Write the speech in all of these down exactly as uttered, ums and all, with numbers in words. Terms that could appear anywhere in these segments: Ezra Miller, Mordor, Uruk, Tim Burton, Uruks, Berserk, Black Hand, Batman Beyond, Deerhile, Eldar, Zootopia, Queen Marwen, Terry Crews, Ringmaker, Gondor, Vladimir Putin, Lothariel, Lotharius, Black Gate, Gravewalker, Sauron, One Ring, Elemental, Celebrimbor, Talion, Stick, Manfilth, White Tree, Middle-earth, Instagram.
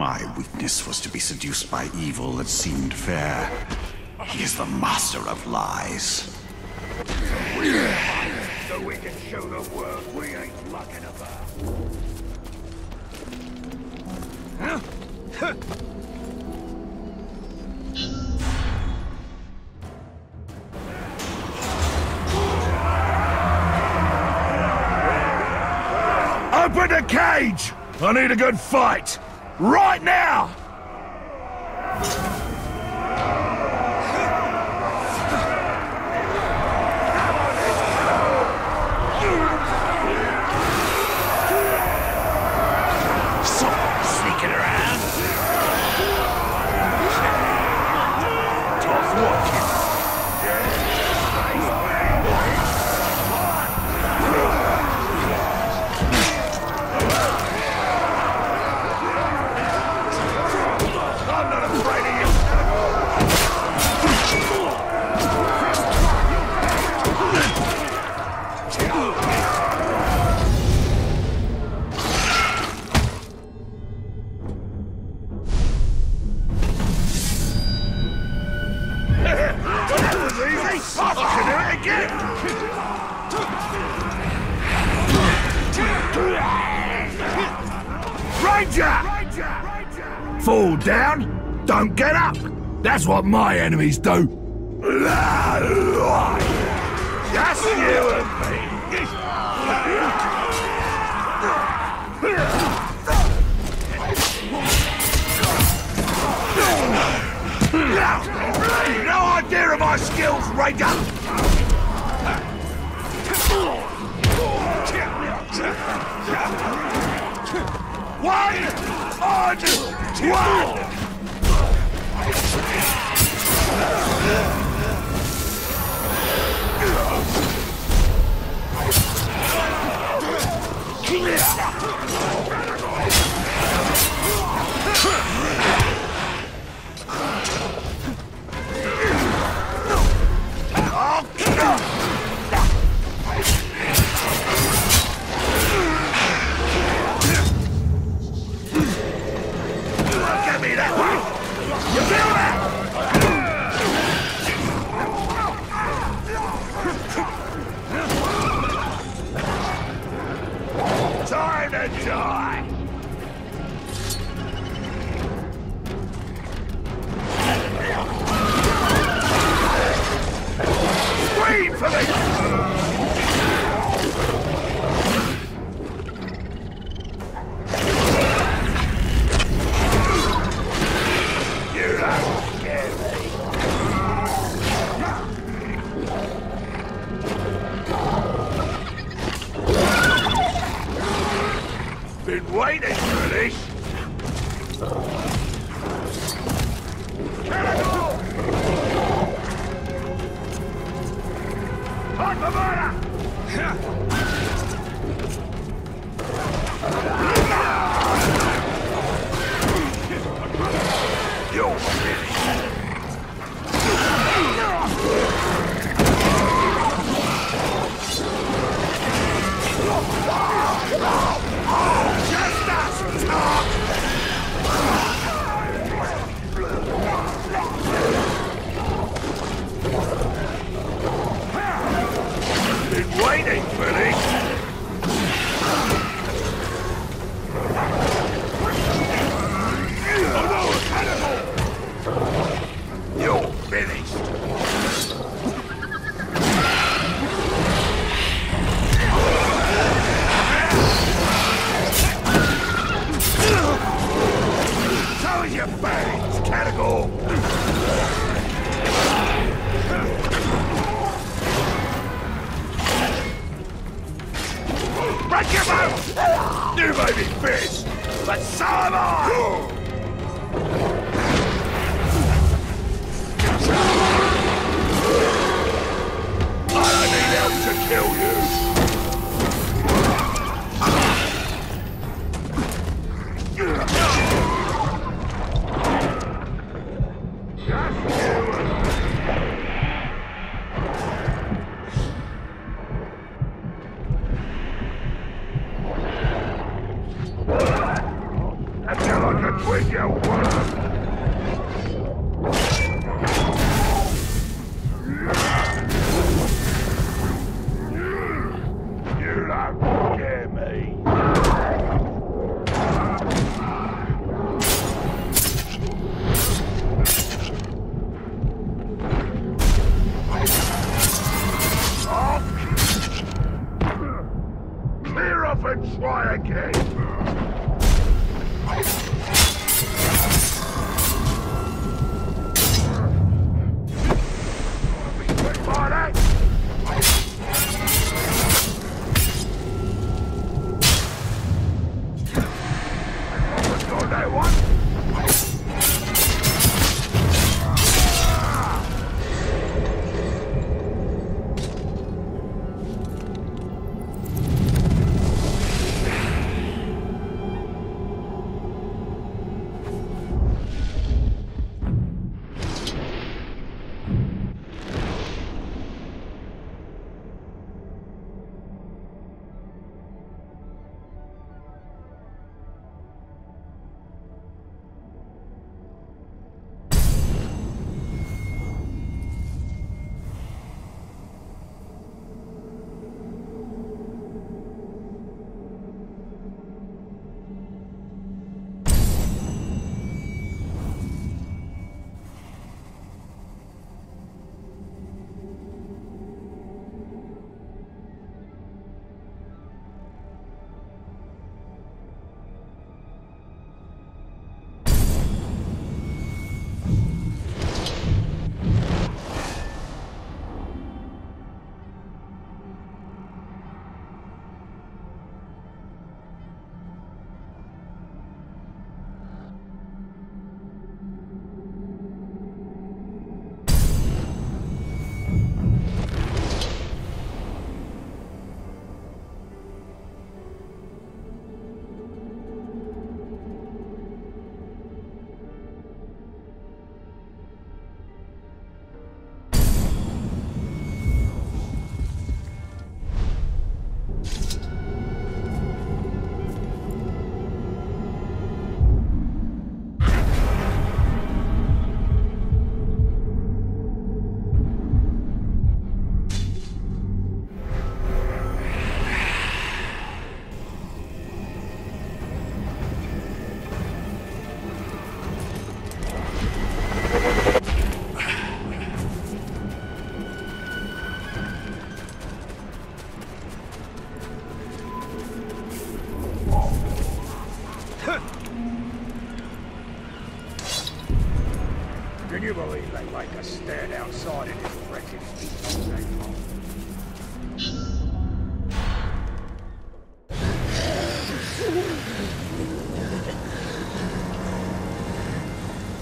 My weakness was to be seduced by evil that seemed fair. He is the master of lies. So we can show the world we ain't looking about. Huh? Open the cage! I need a good fight! Right now! Fall down, don't get up. That's what my enemies do. That's you and me. No idea of my skills, Ranger. One. On one! Kill with your work.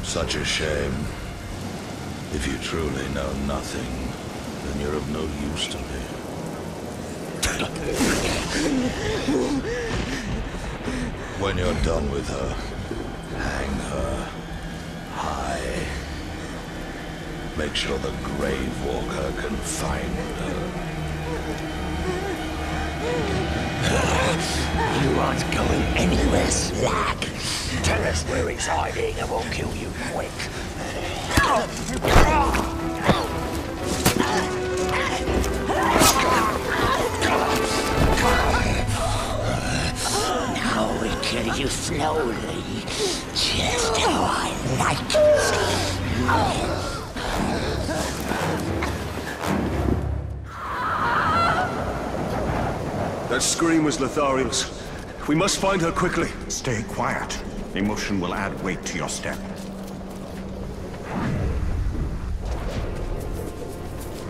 Such a shame. If you truly know nothing, then you're of no use to me. When you're done with her, hang her high. Make sure the Gravewalker can find her. You aren't going anywhere, Slack. Tell us where he's hiding and we'll kill you quick. Now we kill you slowly, just how I like it. That scream was Lotharius. We must find her quickly. Stay quiet. Emotion will add weight to your step.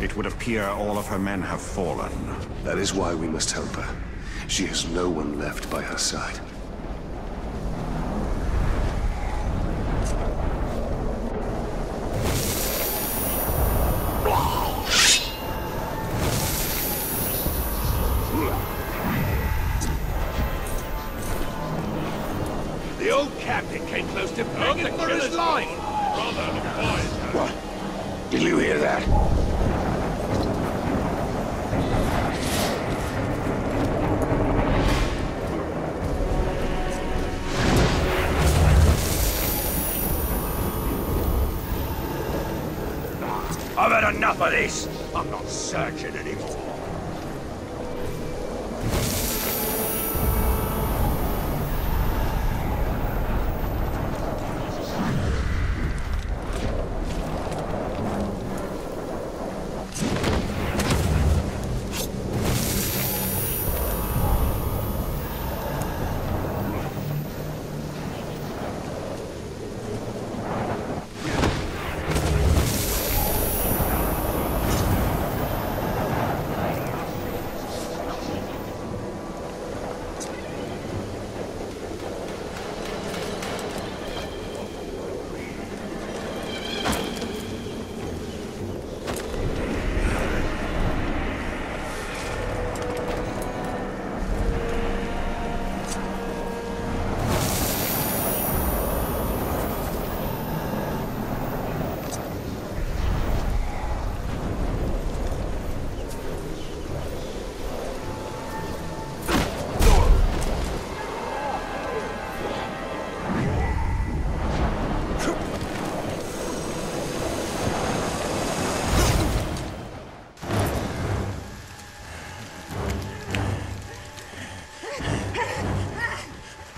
It would appear all of her men have fallen. That is why we must help her. She has no one left by her side. I've had enough of this. I'm not searching anymore.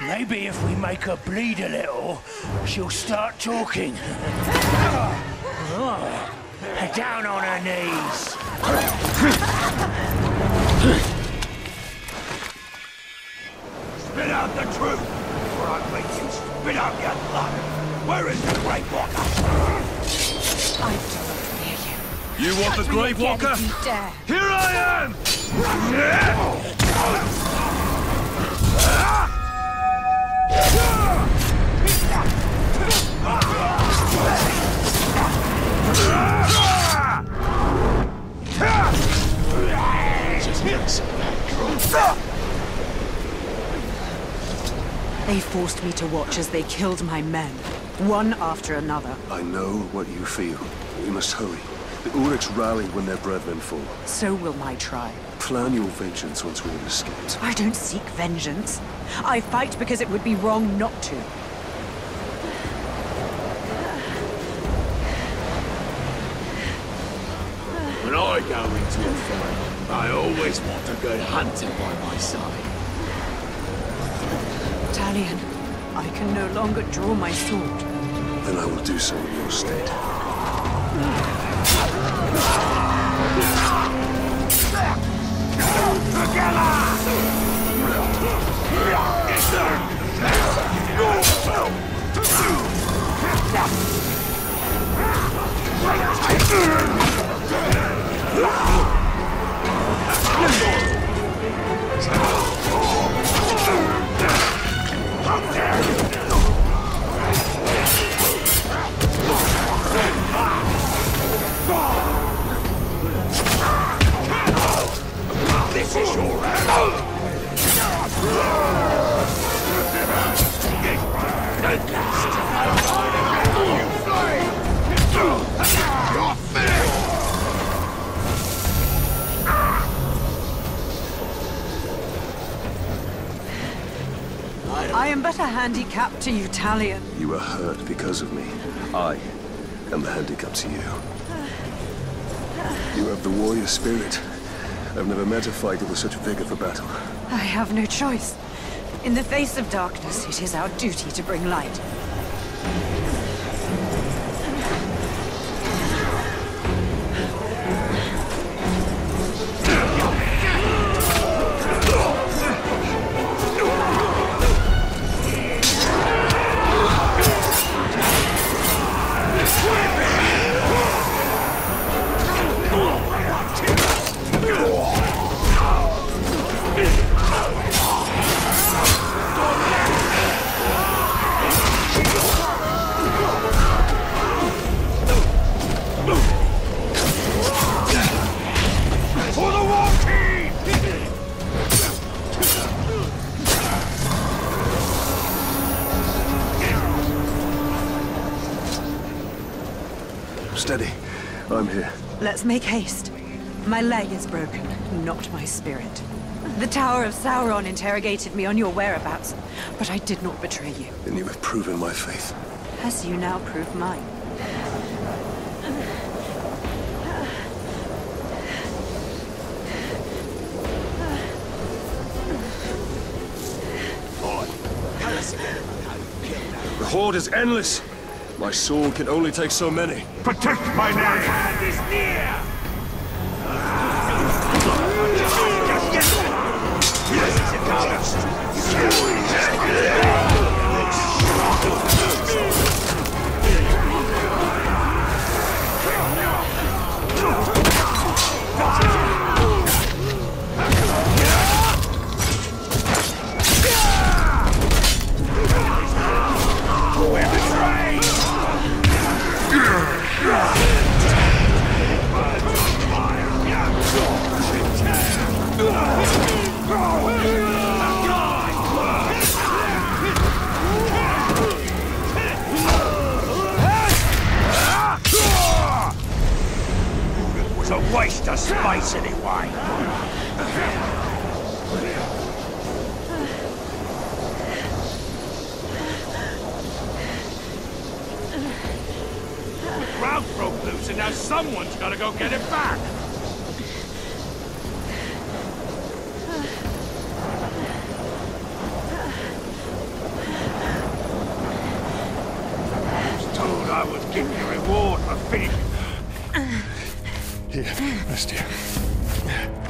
Maybe if we make her bleed a little, she'll start talking. Oh, down on her knees. Spit out the truth, or I'll make you spit out your blood. Where is the Gravewalker? I don't hear you. You want the Gravewalker? Here I am! Yeah. Just makes it natural. They forced me to watch as they killed my men, one after another. I know what you feel. We must hurry. The Uruks rally when their brethren fall. So will my tribe. Plan your vengeance once we have escaped. I don't seek vengeance. I fight because it would be wrong not to. When I go into a fight, I always want to go hunting by my side. Talion, I can no longer draw my sword. Then I will do so in your stead. Together! This is your I am but a handicap to you, Talion. You were hurt because of me. I am the handicap to you. You have the warrior spirit. I've never met a fighter with such vigor for battle. I have no choice. In the face of darkness, it is our duty to bring light. Steady. I'm here. Let's make haste. My leg is broken, not my spirit. The Tower of Sauron interrogated me on your whereabouts, but I did not betray you. Then you have proven my faith. As you now prove mine. The horde is endless. My sword can only take so many. Protect my name! Black Hand is near! It's a waste of space anyway. Rout broke loose, and now someone's gotta go get it back. I was told I would give you reward for finishing. Here, rest here.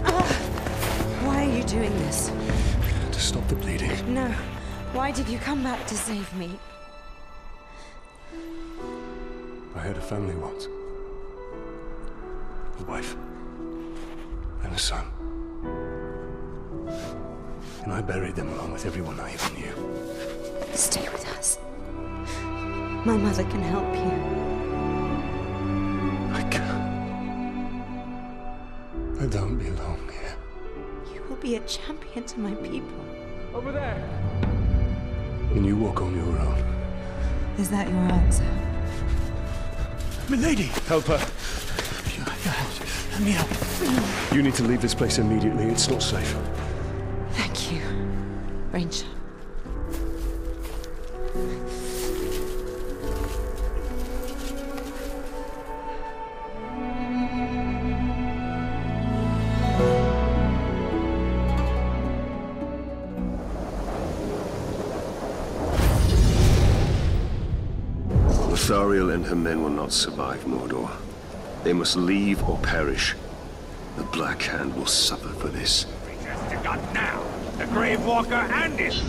Uh, why are you doing this? To stop the bleeding. No. Why did you come back to save me? I had a family once. A wife. And a son. And I buried them along with everyone I even knew. Stay with us. My mother can help you. I don't belong here. You will be a champion to my people. Over there! And you walk on your own. Is that your answer? Milady! Help her! Let me out. You need to leave this place immediately. It's not safe. Thank you, Ranger. Lothariel and her men will not survive Mordor. They must leave or perish. The Black Hand will suffer for this. We just got now! The Gravewalker and his...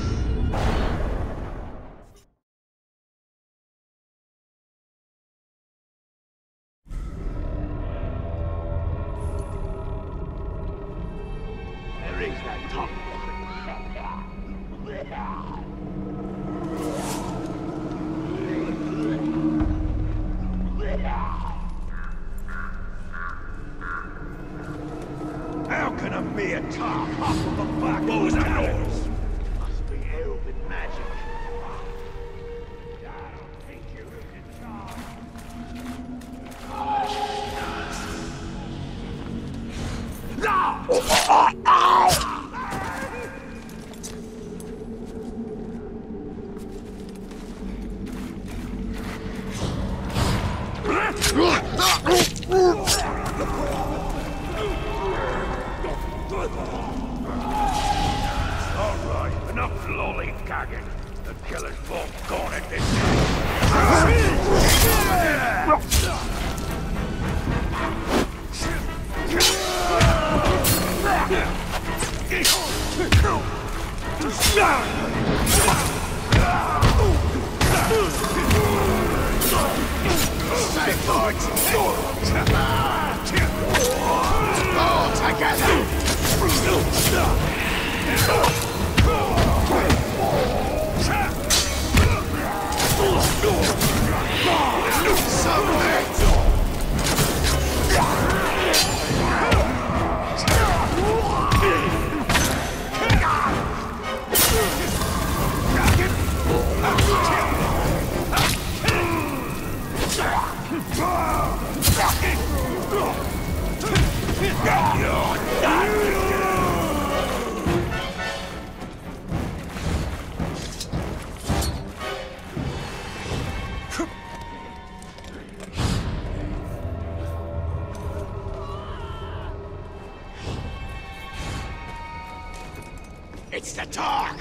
It's the talk!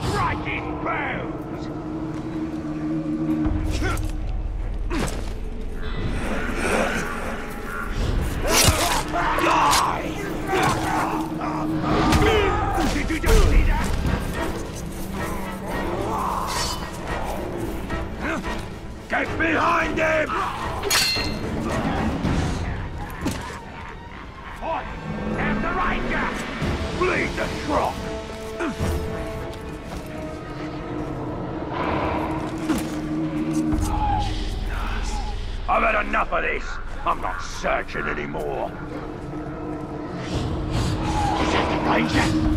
Crikey, bones! Get behind him! Fight! Have the right gap! Bleed the truck! I've had enough of this! I'm not searching anymore! Is that the Ranger?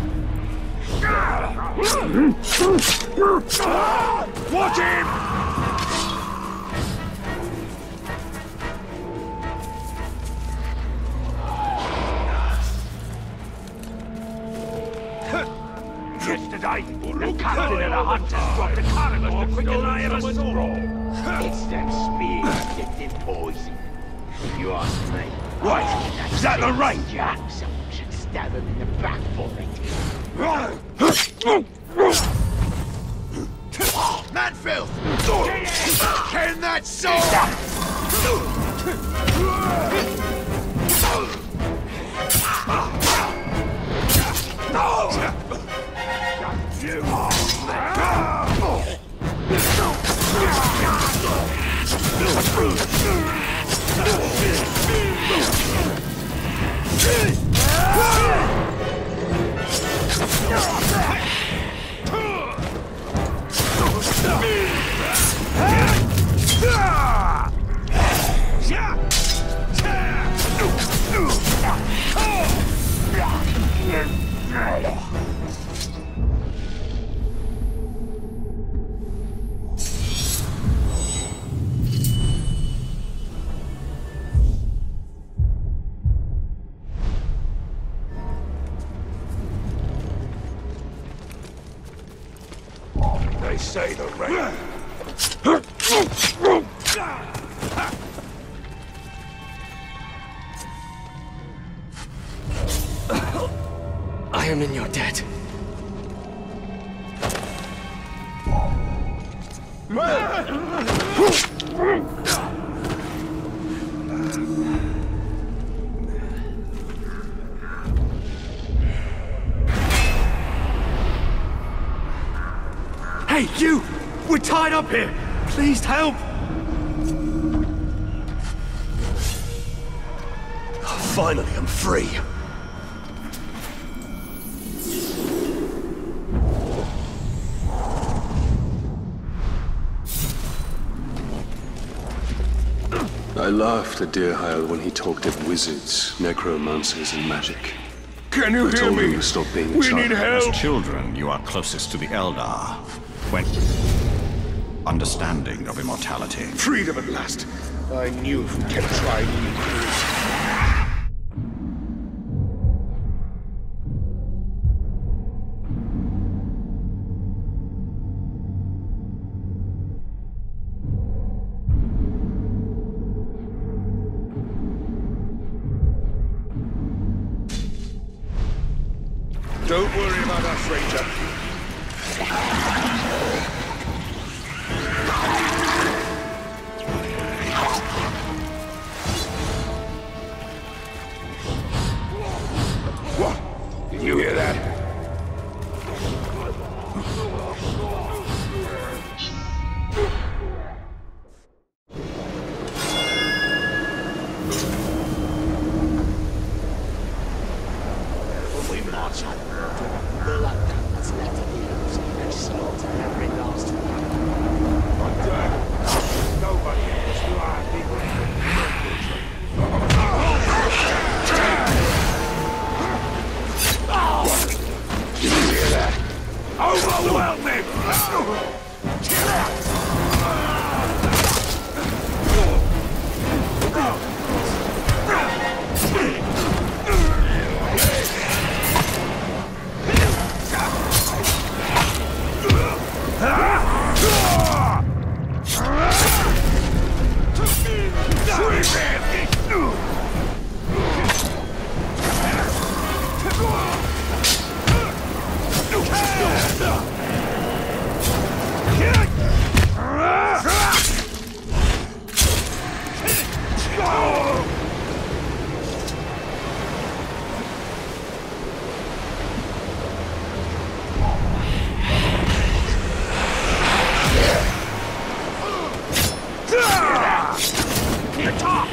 Watch him! The captain and the hunters dropped the caravan the quicker I ever saw. It's that spear dipped in poison. If you ask me. Right, that is that the Ranger? Someone should stab him in the back for it. Manfield! Can that sword? No! You are say the rain. I am in your debt. You! We're tied up here! Please help! Finally, I'm free! I laughed at Deerhile when he talked of wizards, necromancers, and magic. Can you I hear told me? Him to stop being we need help! As children, you are closest to the Eldar. When understanding of immortality. Freedom at last! I knew if we kept trying we'd lose. Don't worry about us, Ranger. We'll be marching. The luck comes now. the top!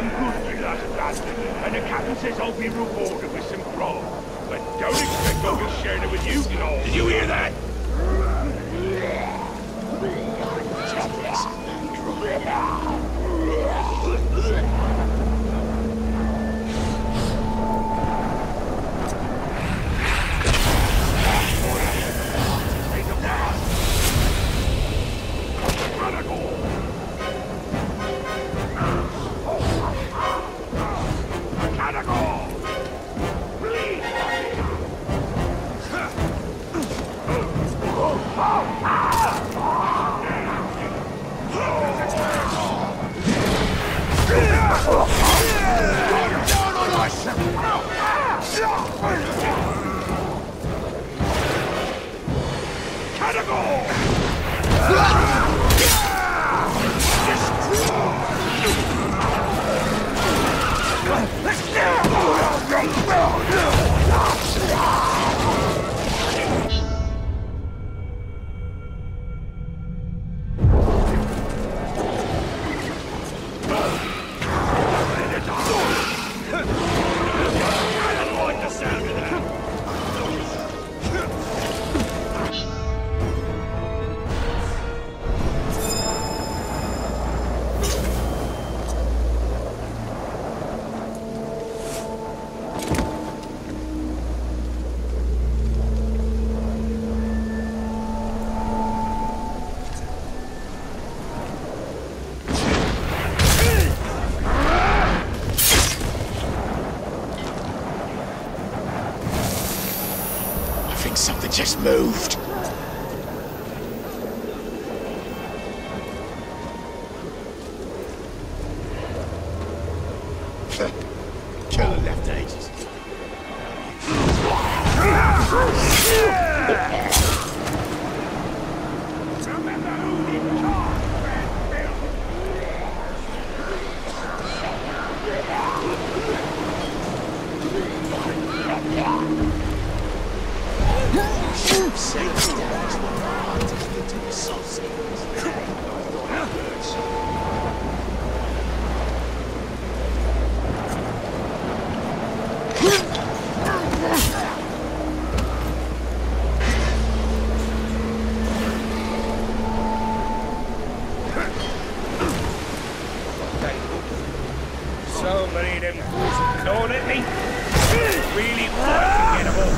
done good to that lad, and the captain says I'll be rewarded with some grog. But don't expect I'll be sharing it with you, Gnoll. Did you hear that? Something just moved. Killer left ages. Remember who did talk, Red Bill? Save the damage from our artists into the soul seekers. So many of them fools gnawing at me. It's really unforgettable.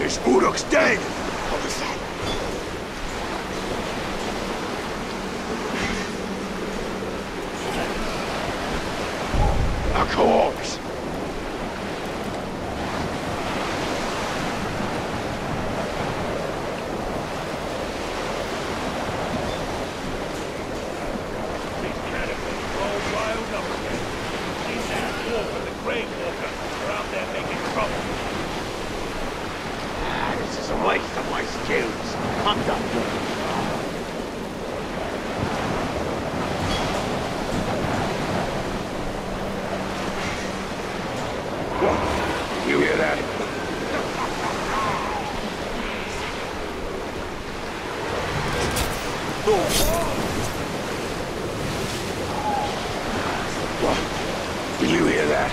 This Uruk's dead! What was that? Our corpse! These cannibals are all wild up again. She's that dwarf and the Gravewalker are out there making trouble. It's a waste of my skills. I'm done with it. You hear that? What? Do you hear that?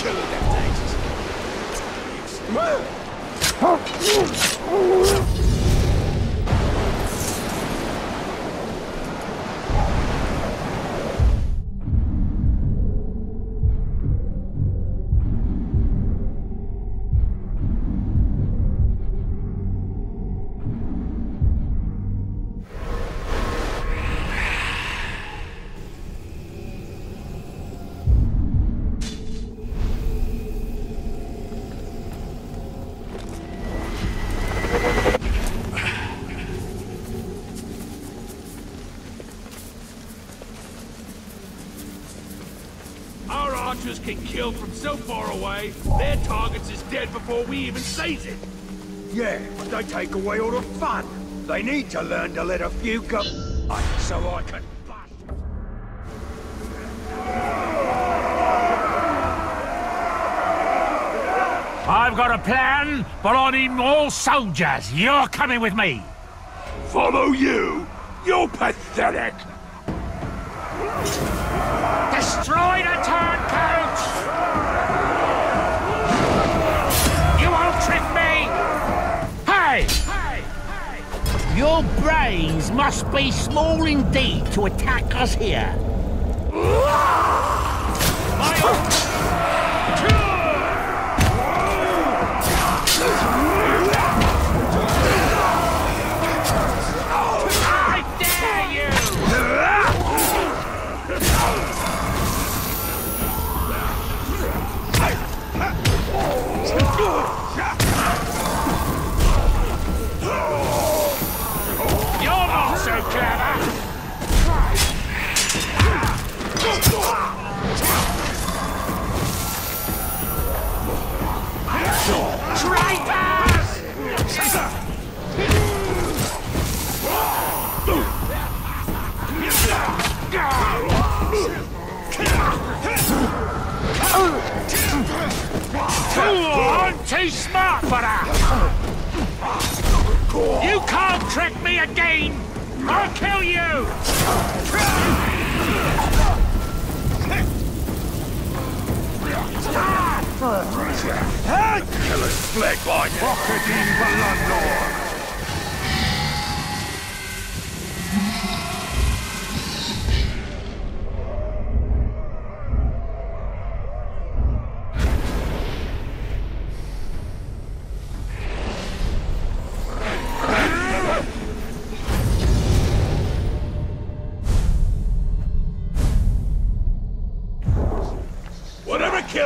Kill the left ages. Can kill from so far away, their targets is dead before we even seize it. Yeah, but they take away all the fun. They need to learn to let a few go so I can bust. I've got a plan, but I need more soldiers. You're coming with me. Follow you? You're pathetic. Destroy the turncoats! You won't trick me! Hey! Hey! Hey! Your brains must be small indeed to attack us here.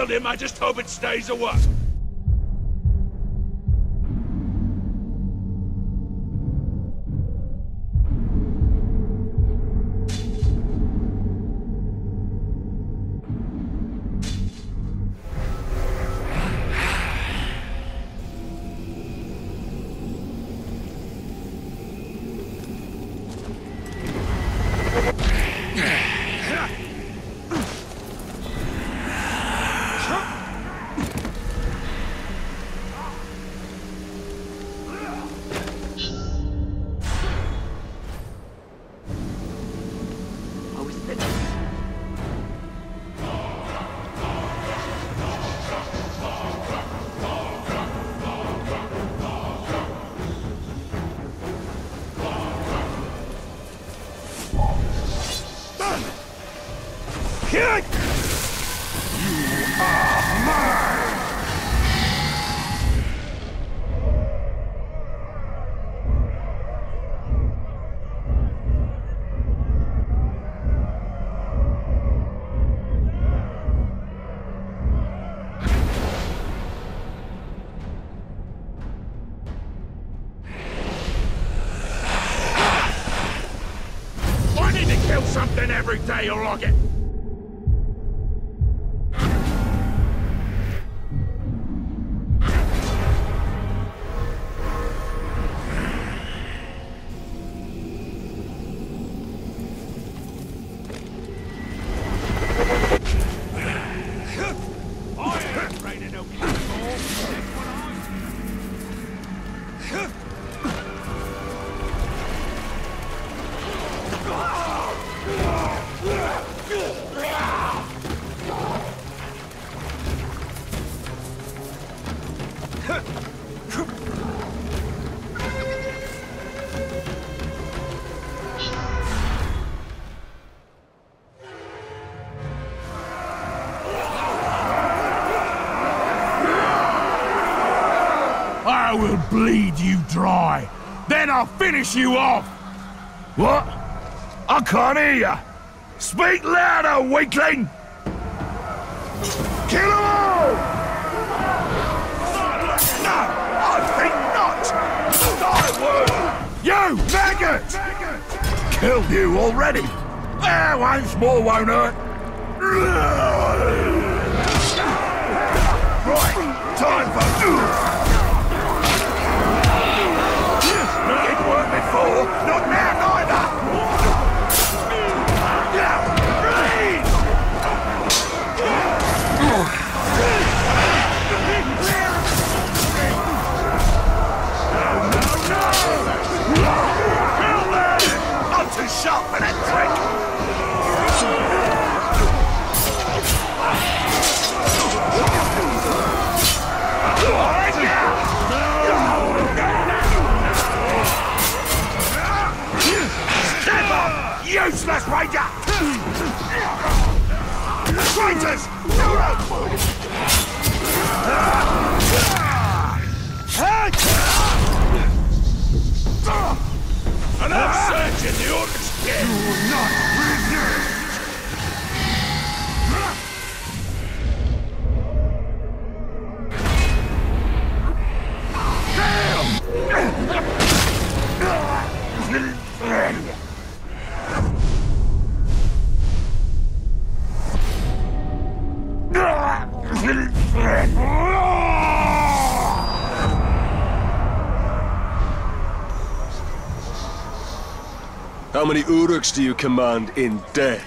Him, I just hope it stays a while. Day or I'll get... Good. I will bleed you dry, then I'll finish you off! What? I can't hear you! Speak louder, weakling! Kill them all! No, I think not! I would! You maggot! Killed you already! Ah, once more won't hurt! Right, time for... Before, not now neither! Now, freeze! No, no, no! Kill them! I'm too sharp for that trick! Alright now! Useless Ranger! Traitors! Enough searching, the Uruks! You will not renew! Damn! How many Uruks do you command in death?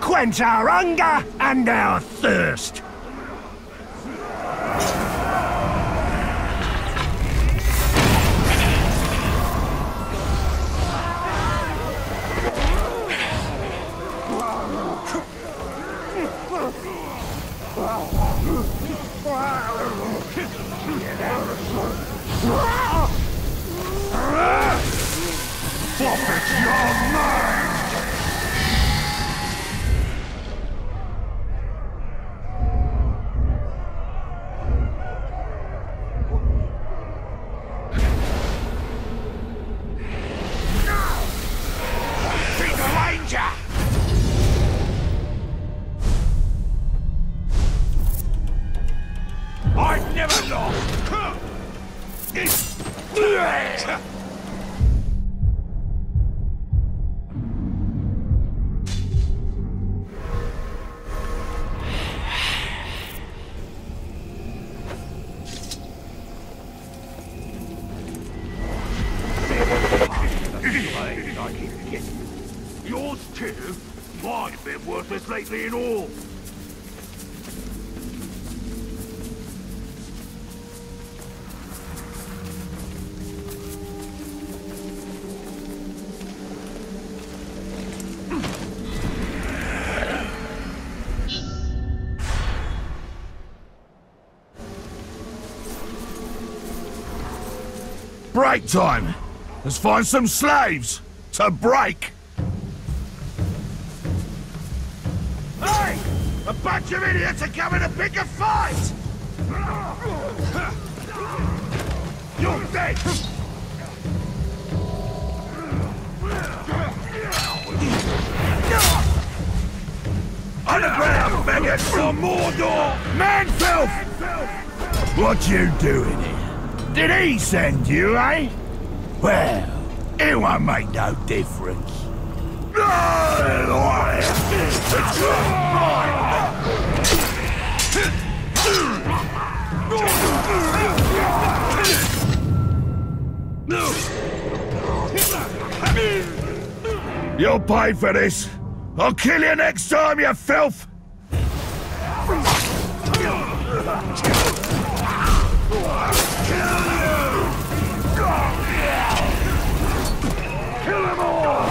Quench our hunger and our thirst. In all. Break time. Let's find some slaves to break. A bunch of idiots are coming to pick a fight! You're dead! Underground, maggot, from Mordor! Manfilth! What you doing here? Did he send you, eh? Well, it won't make no difference. You'll pay for this. I'll kill you next time, you filth. Kill them all.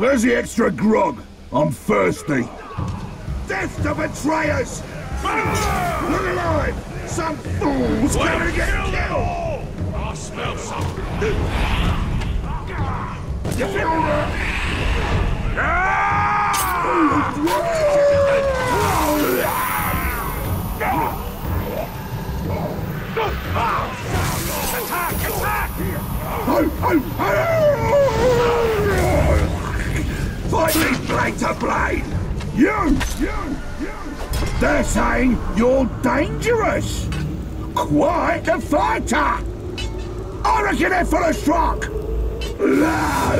Where's the extra grog? I'm thirsty. Death to betrayers! We're alive! Some fool's well, gonna get killed! Kill. I smell something. You feel that? Attack! Attack! Oh, oh, oh. Fight me blade to blade! You! You! You! They're saying you're dangerous! Quite a fighter! I reckon they're full of shock! Yeah!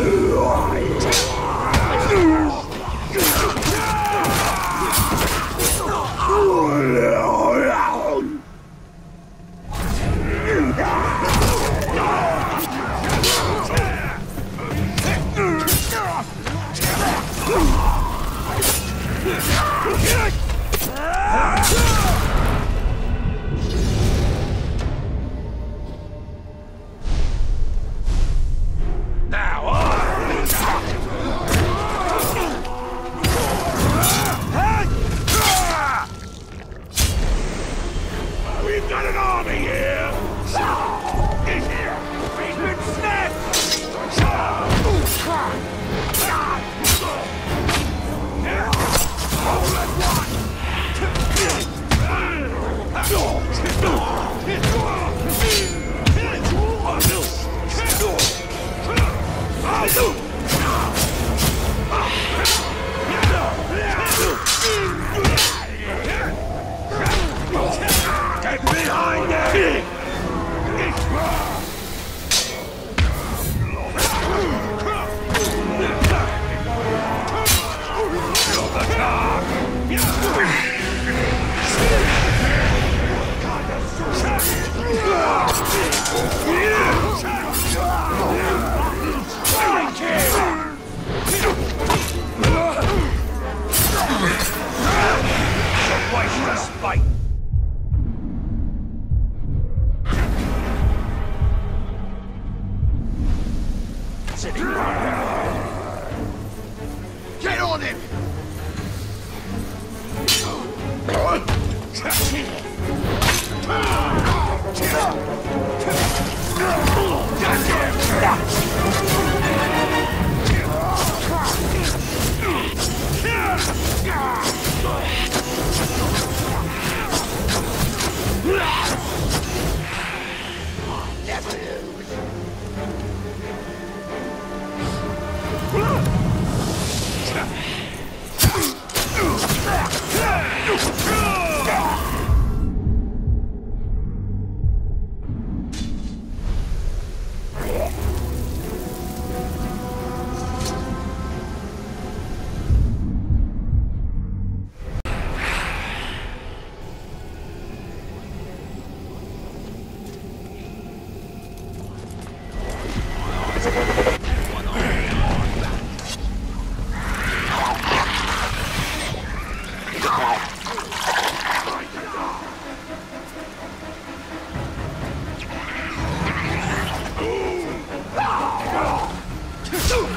Scream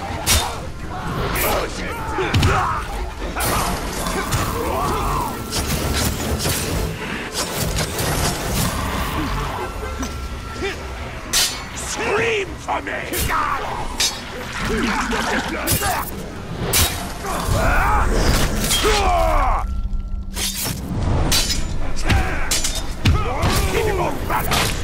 for me! Keep him off balance!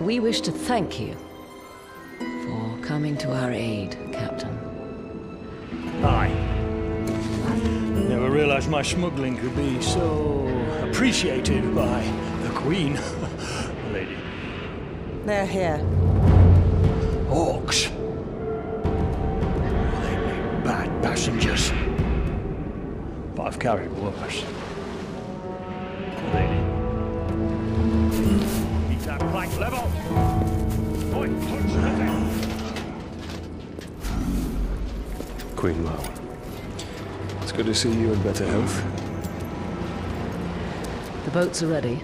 We wish to thank you for coming to our aid, Captain. Aye. Never realized my smuggling could be so appreciated by the Queen. Lady. They're here. Orcs. They make bad passengers. But I've carried worse. Lady. Black level! Point punch attack! Queen Marwen, it's good to see you in better health. The boats are ready.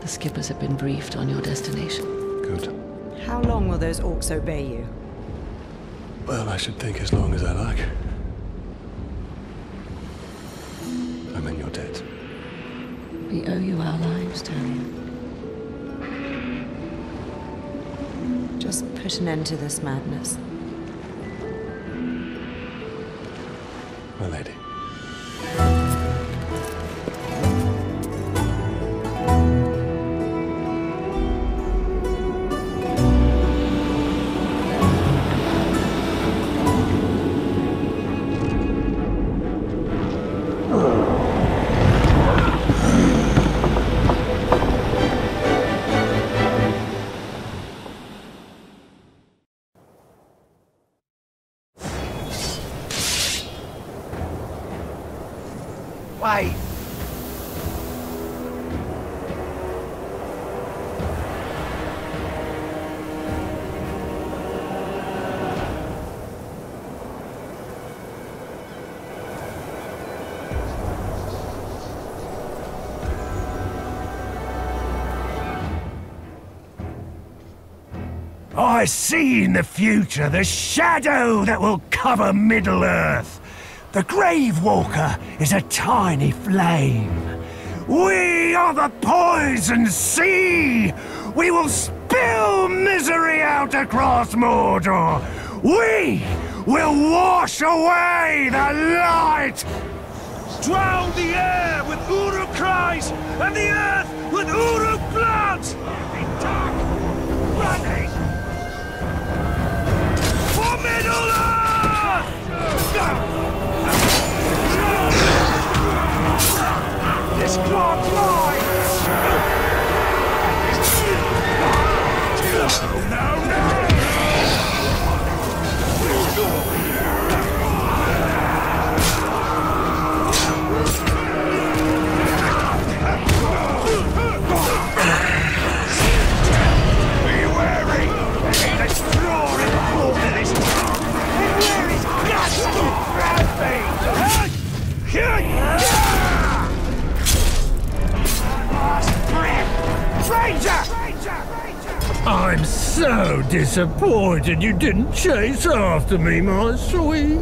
The skippers have been briefed on your destination. Good. How long will those orcs obey you? Well, I should think as long as I like. I'm in your debt. We owe you our lives, Talion. Just put an end to this madness. My lady. I see in the future the shadow that will cover Middle-earth. The Gravewalker is a tiny flame. We are the poison sea. We will spill misery out across Mordor. We will wash away the light. Drown the air with Uruk cries and the earth with Uruk blood. Be dark, running. For Middle-earth! This can't fly! so disappointed you didn't chase after me, my sweet.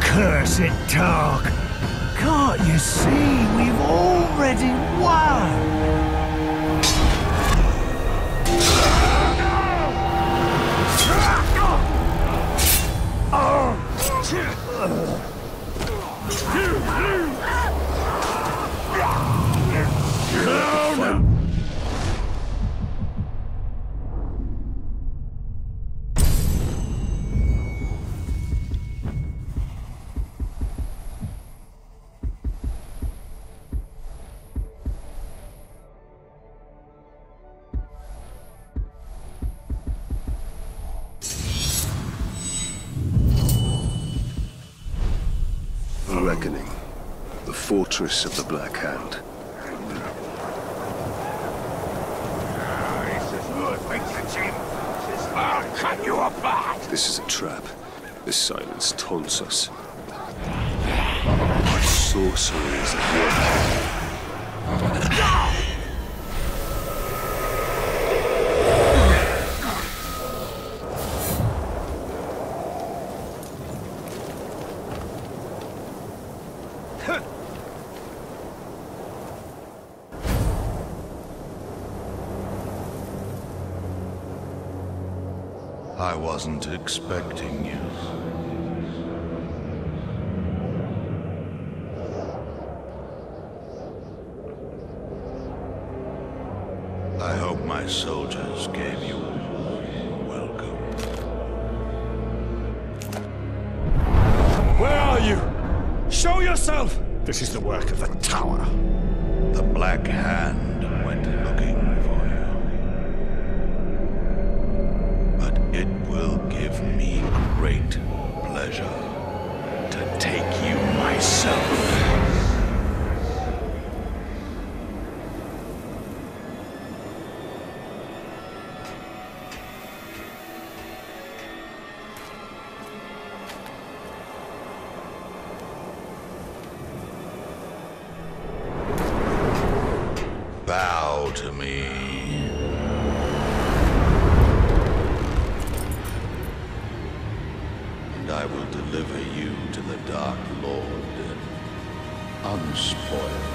Cursed Tark! Can't you see we've already won? Reckoning, the fortress of the Black Hand. This is a trap. This silence taunts us. Our sorcery is at work. I wasn't expecting you. I hope my soldiers gave you a warm welcome. Where are you? Show yourself! This is the work of the Tower. The Black Hand went looking for you. It will give me great pleasure to take you myself. Bow to me. I will deliver you to the Dark Lord, unspoiled.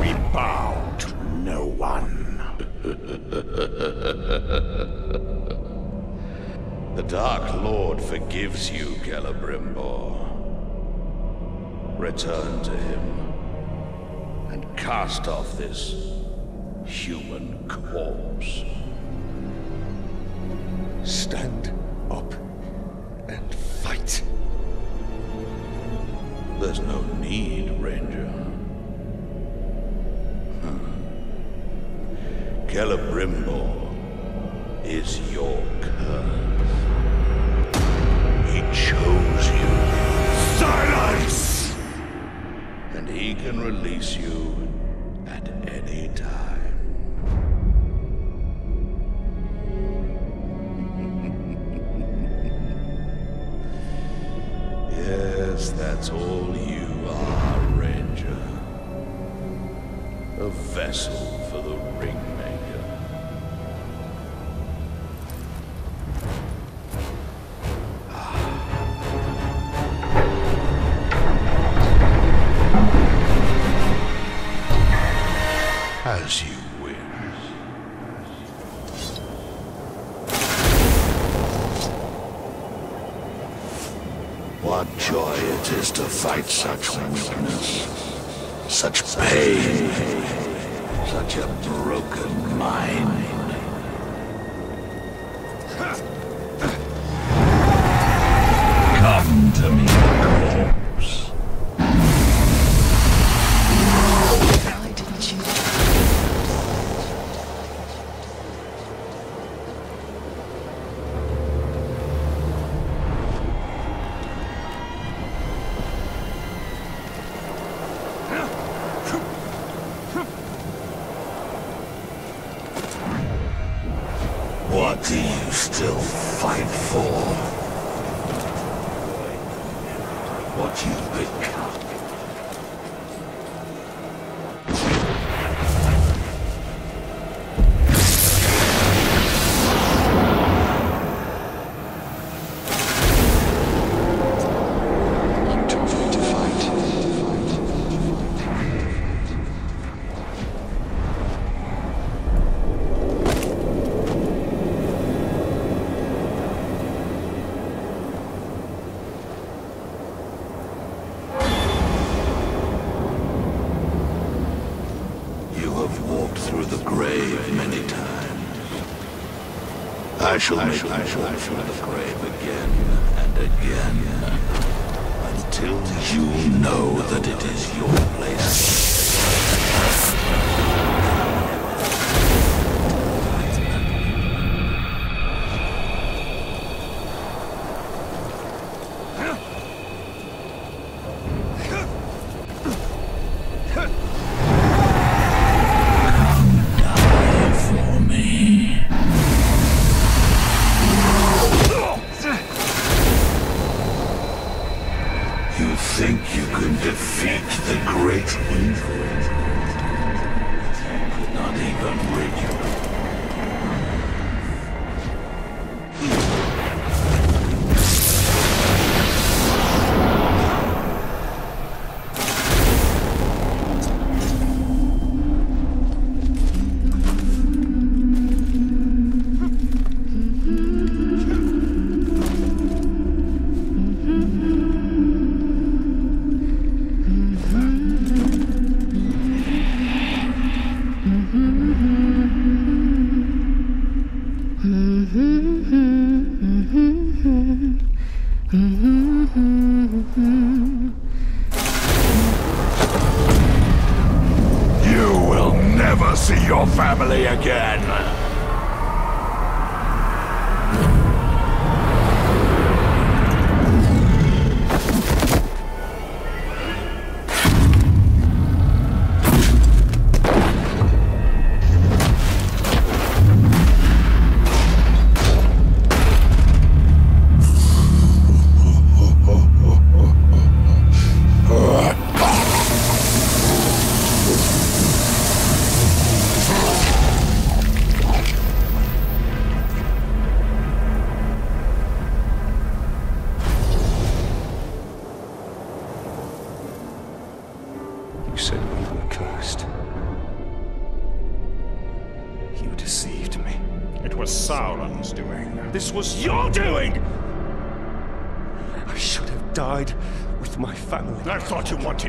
We bow to no one. The Dark Lord forgives you, Celebrimbor. Return to him, and cast off this human corpse. Stand up. And fight. There's no need, Ranger. Hmm. Celebrimbor is your curse. He chose you. Silence! And he can release you at any time. That's all you are, Ranger. A vessel for the Ringmaker. Ah. As you What joy it is to fight such weakness, such pain, such a broken mind. Come to me, corpse. Why didn't you? What do you still fight for? What you've become? I shall make you walk through the grave again and again, until you know that it is your place.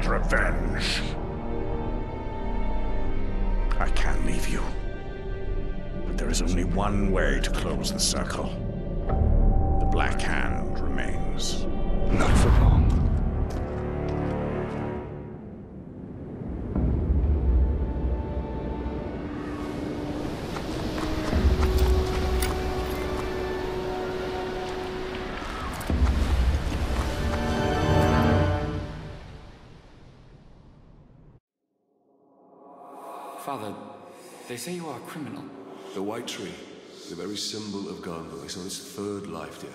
Revenge. I can leave you, but there is only one way to close the circle. The Black Hand remains. Not for long. Father, they say you are a criminal. The White Tree, the very symbol of Gondor, is on its third life, dear.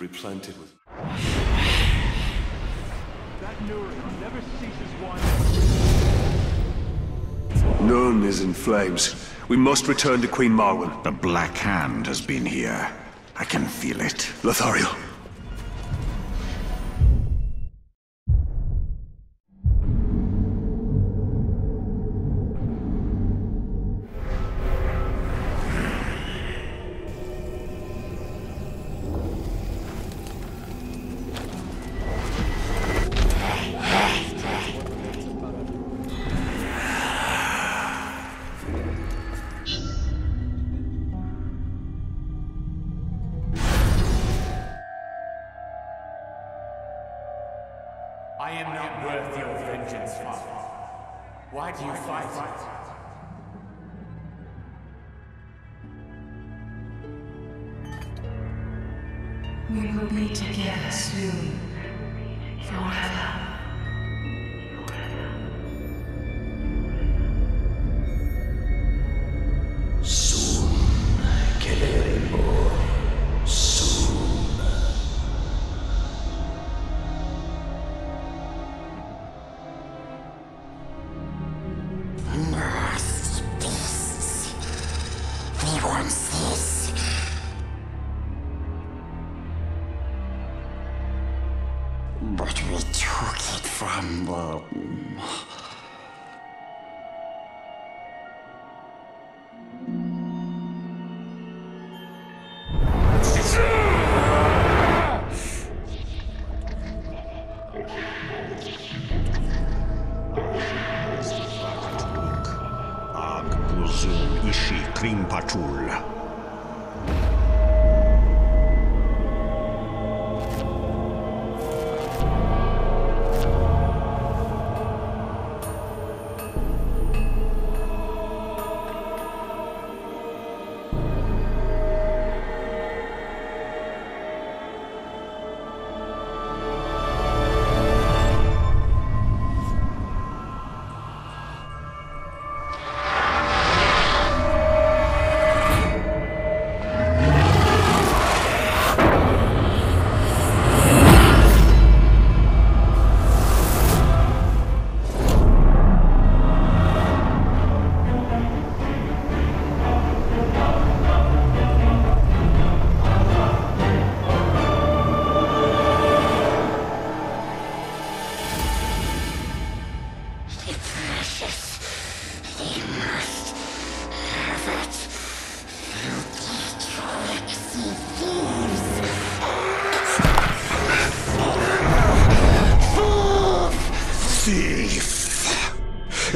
Replanted with... That neuron never ceases wandering. None is in flames. We must return to Queen Marwen. The Black Hand has been here. I can feel it. Lothario. Soon, I kill it. Krim Patrol.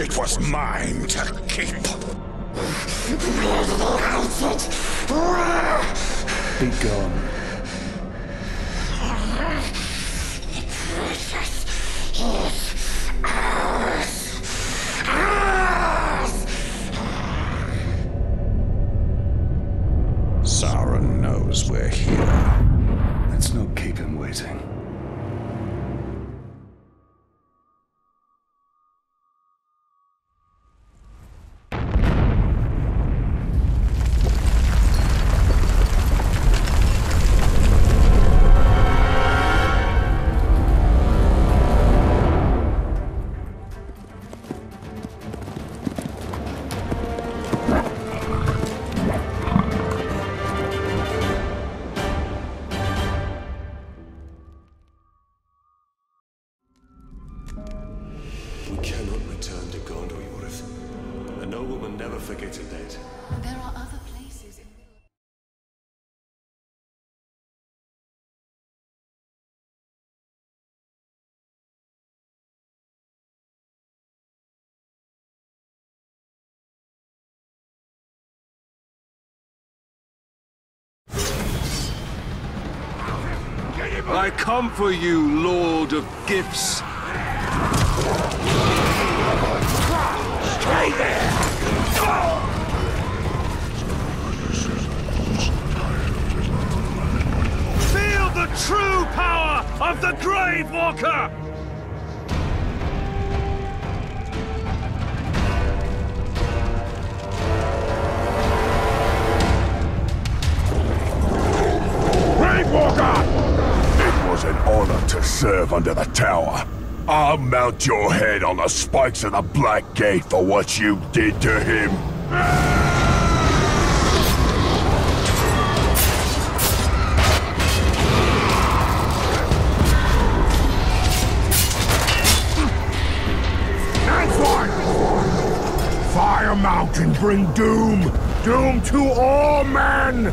It was mine to keep. Be gone. The precious is ours. Ours. Sauron knows we're here. Let's not keep him waiting. I come for you, Lord of Gifts. Stay there! Feel the true power of the Gravewalker! Gravewalker! It was an honor to serve under the tower. I'll mount your head on the spikes of the Black Gate for what you did to him. That's one! Fire Mountain, bring doom! Doom to all men!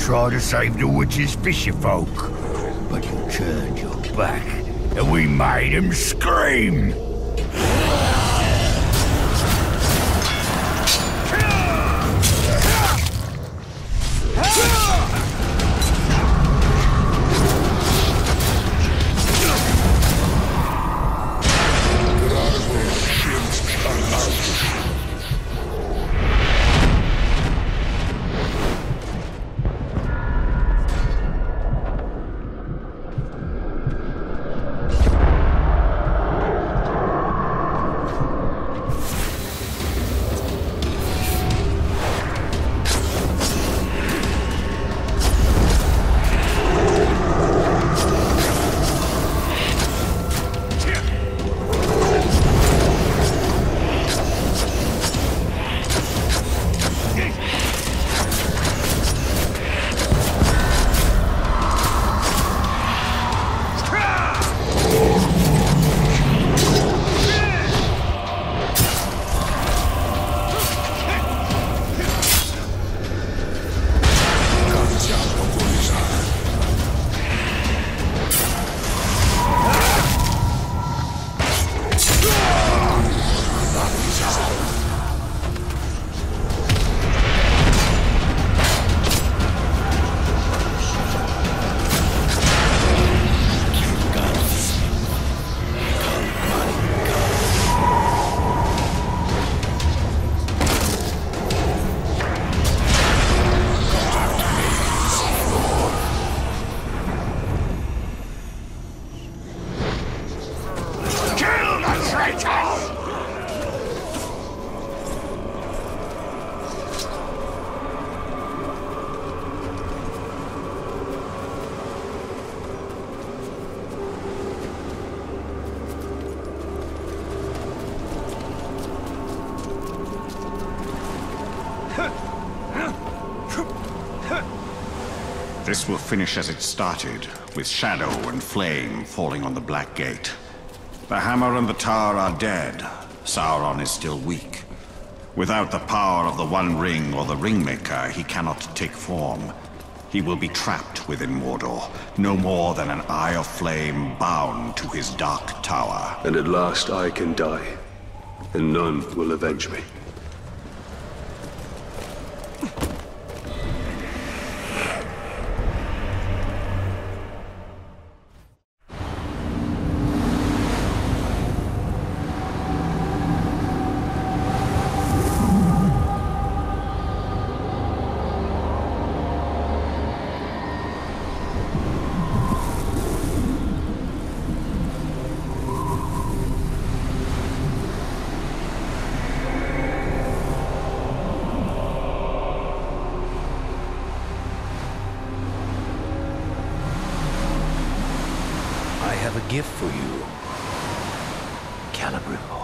Try to save the witch's fisherfolk, but you turned your back, and we made him scream! This will finish as it started, with shadow and flame falling on the Black Gate. The hammer and the tower are dead. Sauron is still weak. Without the power of the One Ring or the Ringmaker, he cannot take form. He will be trapped within Mordor, no more than an eye of flame bound to his dark tower. And at last I can die, and none will avenge me. Gift for you, Celebrimbor.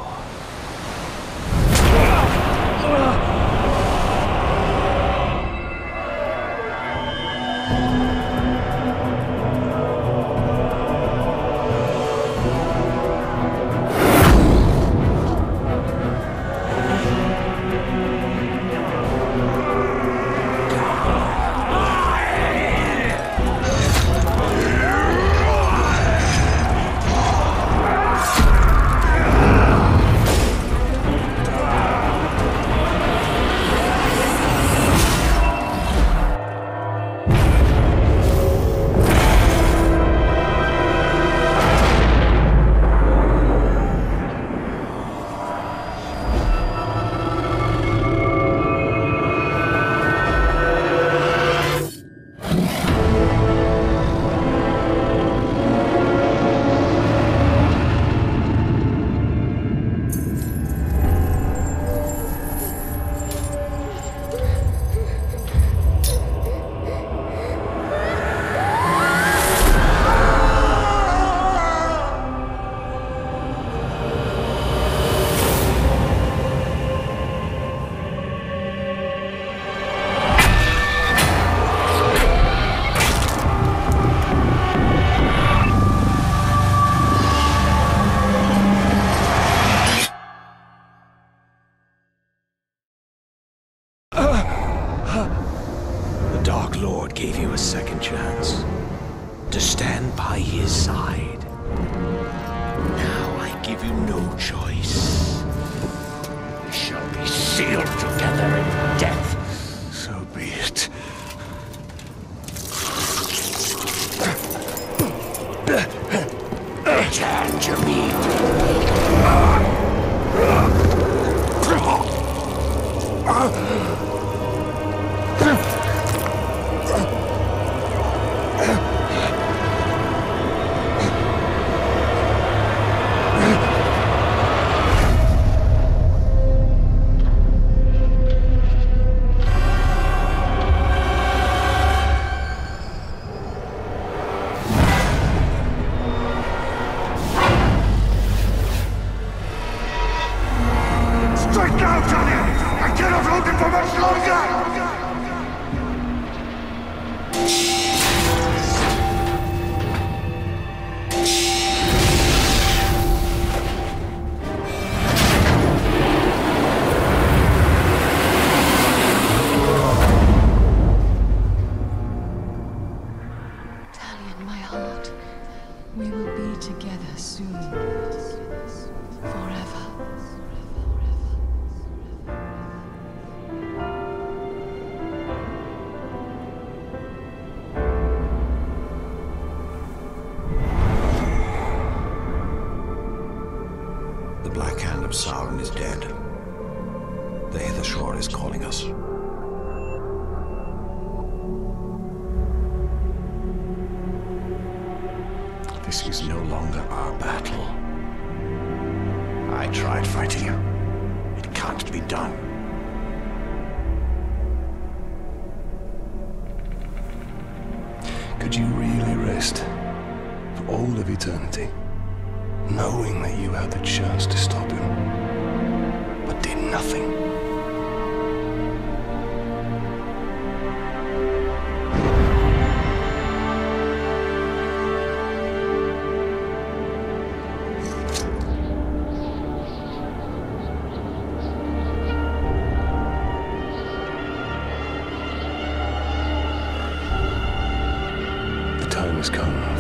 has come.